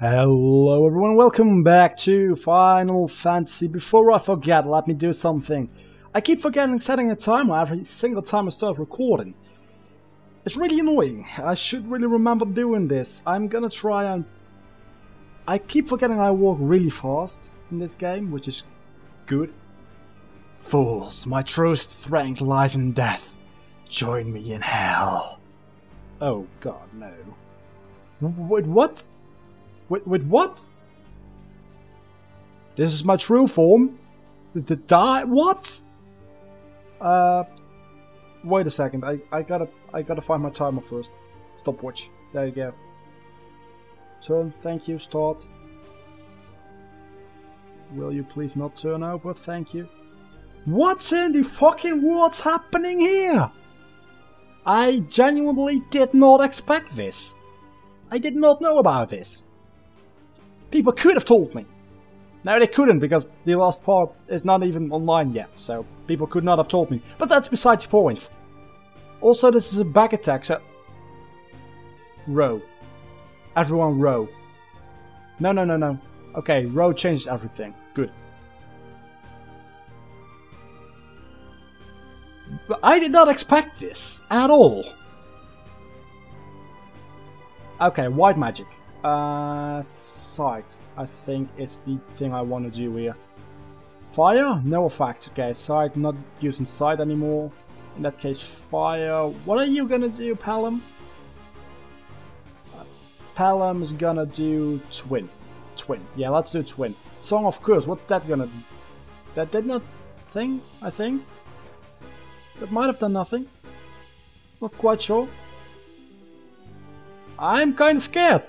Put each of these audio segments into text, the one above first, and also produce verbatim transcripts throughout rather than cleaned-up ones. Hello everyone, welcome back to Final Fantasy. Before I forget, let me do something. I keep forgetting setting a timer every single time I start recording. It's really annoying. I should really remember doing this. I'm gonna try and... I keep forgetting I walk really fast in this game, which is good. Fools, my true strength lies in death. Join me in hell. Oh god, no. Wait, what? Wait, wait, what? This is my true form? The, the die? What? Uh, wait a second. I, I gotta I gotta find my timer first. Stopwatch. There you go. Turn. Thank you. Start. Will you please not turn over? Thank you. What in the fucking world's happening here? I genuinely did not expect this. I did not know about this. People could have told me. No, they couldn't, because the last part is not even online yet, so people could not have told me. But that's beside the point. Also, this is a back attack, so... Row. Everyone row. No, no, no, no. Okay, row changes everything. Good. But I did not expect this at all. Okay, white magic. Uh, sight, I think, is the thing I want to do here. Fire? No effect. Okay, sight, not using sight anymore. In that case, fire. What are you gonna do, Palom? Uh, Palom is gonna do twin. Twin. Yeah, let's do twin. Song of Curse, what's that gonna do? That did not thing, I think. That might have done nothing. Not quite sure. I'm kinda scared.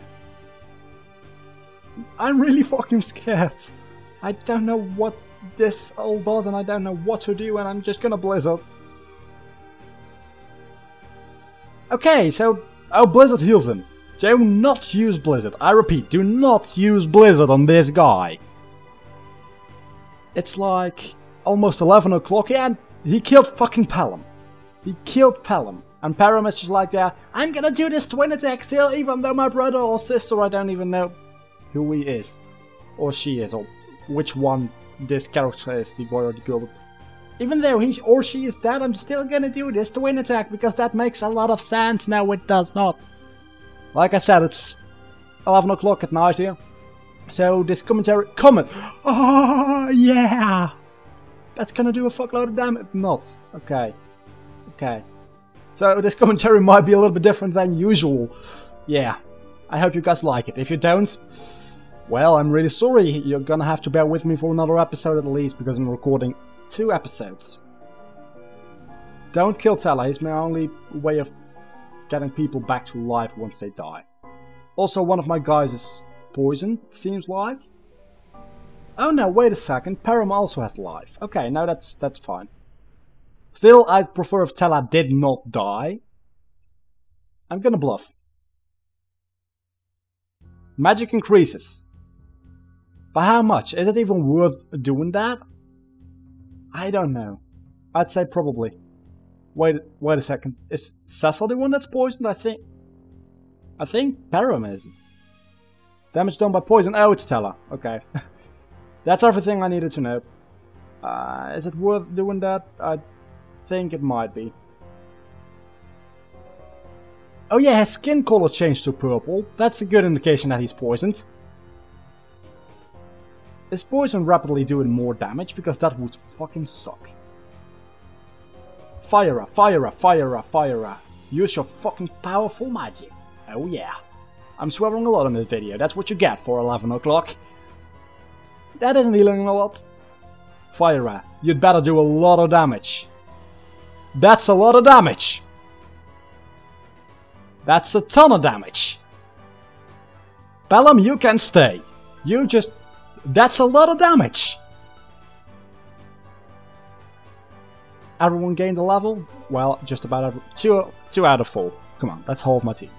I'm really fucking scared. I don't know what this all does and I don't know what to do and I'm just gonna blizzard. Okay, so... Oh, blizzard heals him. Do not use blizzard. I repeat, do not use blizzard on this guy. It's like... almost eleven o'clock and he killed fucking Palom. He killed Palom. And Param is just like, yeah, I'm gonna do this twin attack still even though my brother or sister, I don't even know... who he is, or she is, or which one this character is, the boy or the girl. Even though he or she is dead, I'm still gonna do this twin attack, because that makes a lot of sense. No, it does not. Like I said, it's eleven o'clock at night here. So this commentary... Comment! Oh, yeah! That's gonna do a fuckload of damage. Not. Okay. Okay. So this commentary might be a little bit different than usual. Yeah. I hope you guys like it. If you don't... well, I'm really sorry. You're gonna have to bear with me for another episode at least, because I'm recording two episodes. Don't kill Tellah. He's my only way of getting people back to life once they die. Also, one of my guys is poisoned, it seems like. Oh no, wait a second. Param also has life. Okay, no, that's that's fine. Still, I'd prefer if Tellah did not die. I'm gonna bluff. Magic increases. But how much? Is it even worth doing that? I don't know. I'd say probably. Wait, wait a second. Is Cecil the one that's poisoned? I think... I think Param is. Damage done by poison. Oh, it's Tellah. Okay. That's everything I needed to know. Uh, is it worth doing that? I think it might be. Oh yeah, his skin color changed to purple. That's a good indication that he's poisoned. Is poison rapidly doing more damage? Because that would fucking suck. Fire-a, fire-a, fire-a, fire-a. Use your fucking powerful magic. Oh yeah. I'm swearing a lot in this video. That's what you get for eleven o'clock. That isn't healing a lot. Fire-a, you'd better do a lot of damage. That's a lot of damage! That's a ton of damage. Palom, you can stay. You just... That's a lot of damage. Everyone gained a level? Well, just about every... Two, two out of four. Come on, that's half my team.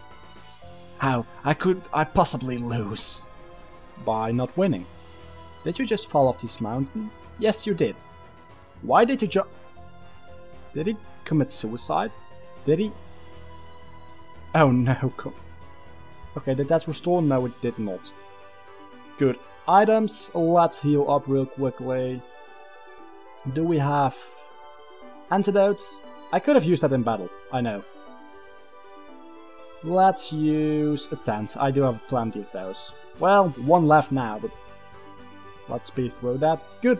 How I could I possibly lose? By not winning. Did you just fall off this mountain? Yes, you did. Why did you ju... Did he commit suicide? Did he... Oh no, come. Okay, did that restore? No, it did not. Good. Items, let's heal up real quickly. Do we have antidotes? I could have used that in battle, I know. Let's use a tent. I do have plenty of those. Well, one left now, but let's speed through that. Good.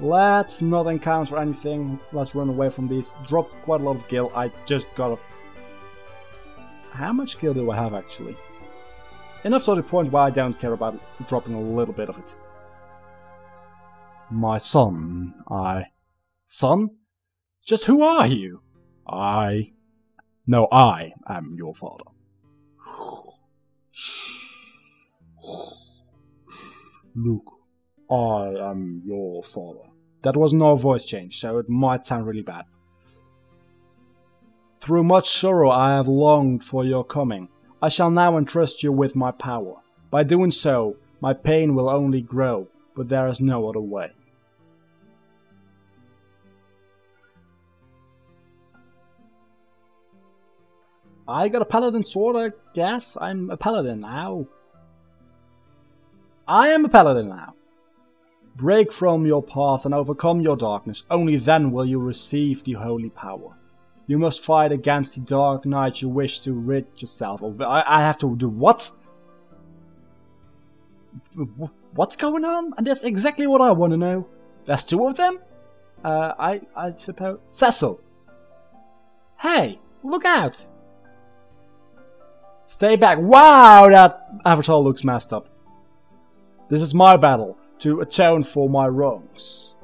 Let's not encounter anything. Let's run away from these. Dropped quite a lot of gil. I just got a... How much gil do I have, actually? Enough to the point where I don't care about dropping a little bit of it. My son, I... Son? Just who are you? I... No, I am your father. Luke, I am your father. That was no voice change, so it might sound really bad. Through much sorrow I have longed for your coming. I shall now entrust you with my power. By doing so, my pain will only grow, but there is no other way. I got a paladin sword, I guess. I'm a paladin now. I am a paladin now. Break from your past and overcome your darkness. Only then will you receive the holy power. You must fight against the dark night you wish to rid yourself of. I, I have to do what? What's going on? And that's exactly what I want to know. There's two of them? Uh, I, I suppose... Cecil! Hey! Look out! Stay back. Wow, that avatar looks messed up. This is my battle to atone for my wrongs.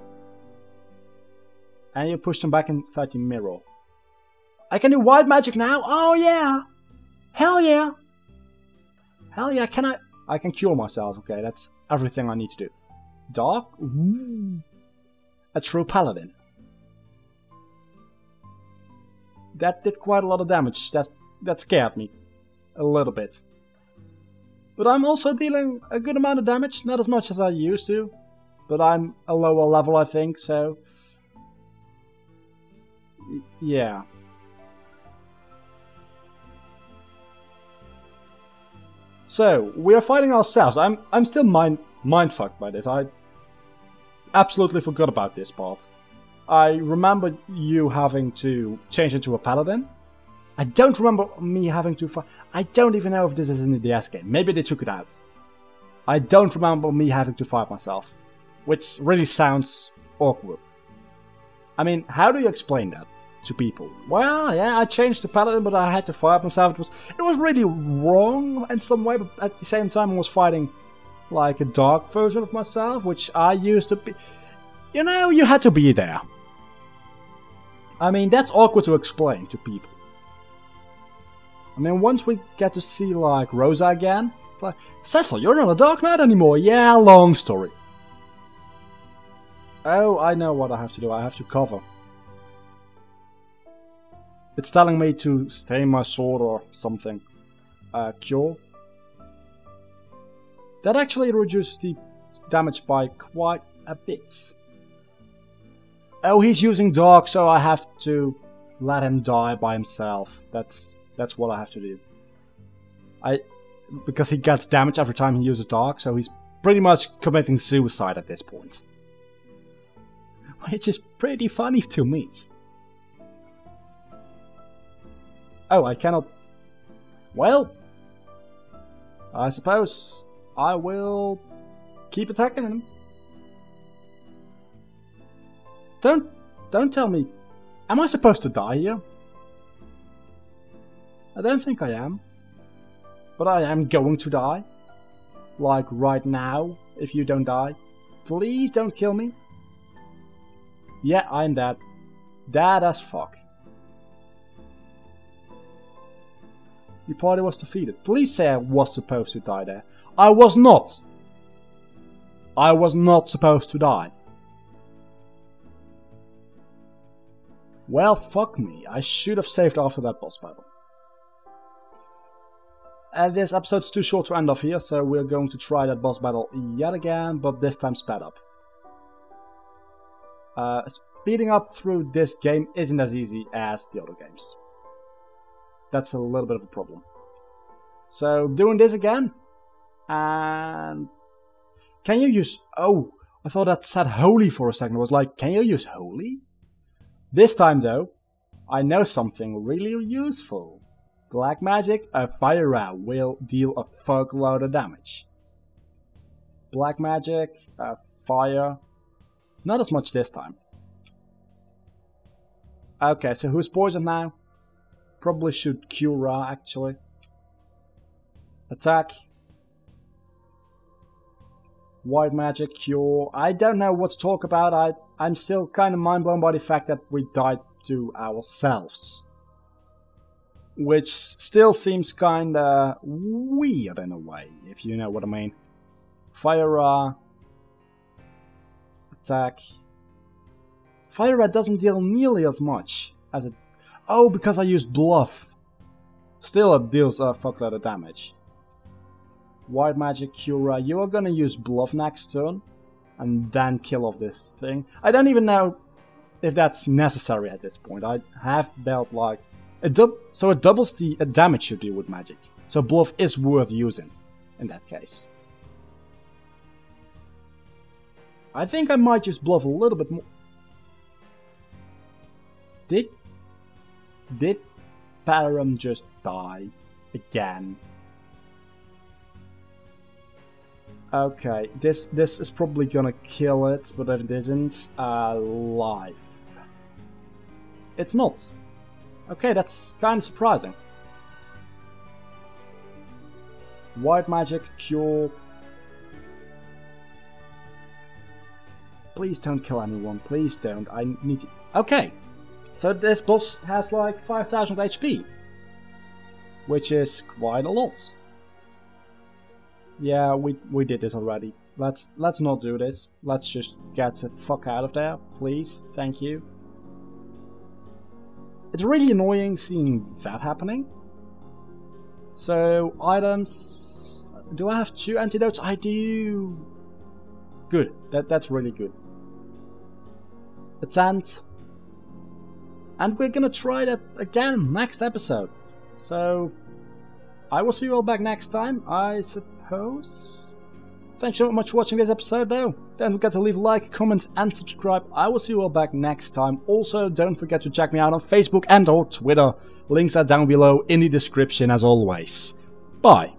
And you push them back inside the mirror. I can do white magic now? Oh yeah! Hell yeah! Hell yeah, can I... I can cure myself, okay, that's everything I need to do. Dark? Ooh. A true paladin. That did quite a lot of damage, that, that scared me. A little bit. But I'm also dealing a good amount of damage, not as much as I used to. But I'm a lower level, I think, so... Yeah. So, we are fighting ourselves. I'm I'm still mind mindfucked by this. I absolutely forgot about this part. I remember you having to change into a paladin. I don't remember me having to fight. I don't even know if this is in the D S game. Maybe they took it out. I don't remember me having to fight myself. Which really sounds awkward. I mean, how do you explain that to people? Well, yeah, I changed the paladin, but I had to fight myself. It was, it was really wrong in some way, but at the same time I was fighting like a dark version of myself, which I used to be... You know, you had to be there. I mean, that's awkward to explain to people. I mean, once we get to see, like, Rosa again, it's like, Cecil, you're not a Dark Knight anymore. Yeah, long story. Oh, I know what I have to do. I have to cover. It's telling me to stay my sword or something. Uh, cure. That actually reduces the damage by quite a bit. Oh, he's using dark, so I have to let him die by himself. That's... That's what I have to do. I, because he gets damage every time he uses dark, so he's pretty much committing suicide at this point. Which is pretty funny to me. Oh, I cannot... Well... I suppose I will keep attacking him. Don't... Don't tell me... Am I supposed to die here? I don't think I am, but I am going to die, like right now, if you don't die. Please don't kill me. Yeah, I'm dead. Dead as fuck. The party was defeated. Please say I was supposed to die there. I was not. I was not supposed to die. Well, fuck me. I should have saved after that boss battle. Uh, this episode's too short to end off here, so we're going to try that boss battle yet again, but this time sped up. Uh, speeding up through this game isn't as easy as the other games. That's a little bit of a problem. So, doing this again, and Can you use... Oh, I thought that said holy for a second. I was like, can you use holy? This time though, I know something really useful. Black magic, a fire rat will deal a fuckload of damage. Black magic, a fire... Not as much this time. Okay, so who's poisoned now? Probably should cure Ra, actually. Attack. White magic, cure. I don't know what to talk about. I, I'm still kind of mind blown by the fact that we died to ourselves. Which still seems kind of weird in a way, if you know what I mean. Fire Ra. Attack. Fire Rat doesn't deal nearly as much as it... Oh, because I used Bluff. Still, it deals a fuckload of damage. White Magic, Cura. You are gonna use Bluff next turn. And then kill off this thing. I don't even know if that's necessary at this point. I have dealt like... A dub so it doubles the uh, damage you deal with magic. So Bluff is worth using in that case. I think I might just bluff a little bit more. Did... Did Param just die again? Okay, this this is probably gonna kill it, but if it isn't, uh, life. It's not. Okay, that's kind of surprising. White magic, cure... Please don't kill anyone, please don't, I need to... Okay! So this boss has like five thousand H P. Which is quite a lot. Yeah, we we did this already. Let's, let's not do this. Let's just get the fuck out of there, please, thank you. It's really annoying seeing that happening. So, items... Do I have two antidotes? I do! Good, that, that's really good. A tent. And we're gonna try that again next episode. So, I will see you all back next time, I suppose. Thanks so much for watching this episode though. Don't forget to leave a like, comment and subscribe. I will see you all back next time. Also, don't forget to check me out on Facebook and or Twitter. Links are down below in the description as always. Bye.